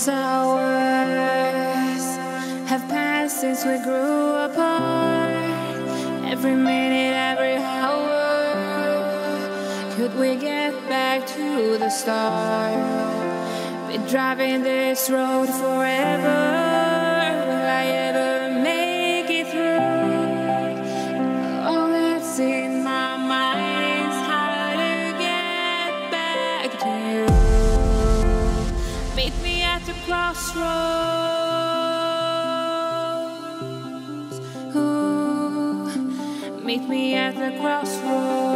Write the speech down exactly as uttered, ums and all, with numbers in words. as hours have passed since we grew apart. Every minute, every hour, could we get back to the start? Been driving this road forever. Will I ever make it through? All that's in my mind's how to get back to you. Meet me at the crossroads. Ooh. Meet me at the crossroads.